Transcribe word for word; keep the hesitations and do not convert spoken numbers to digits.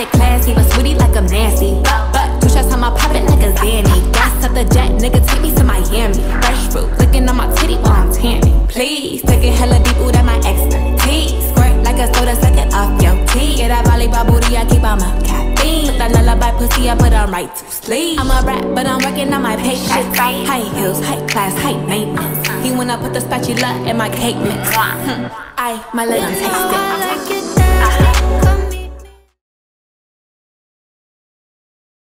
it classy, but Saweetie like I'm nasty. But two shots on my poppin' like a Zanny. Gas up the jet, nigga, take me to Miami. Fresh fruit, licking on my titty while I'm tanning. Please, take it hella deep, ooh, that my expertise. Squirt like a soda, suck it off your teeth. Get that volleyball booty, I keep on my caffeine. Took that lullaby pussy, I put on right to sleep. I'm a rap, but I'm working on my patience. High heels, high class, high maintenance. He wanna put the spatula in my cake mix. I, my little taste it.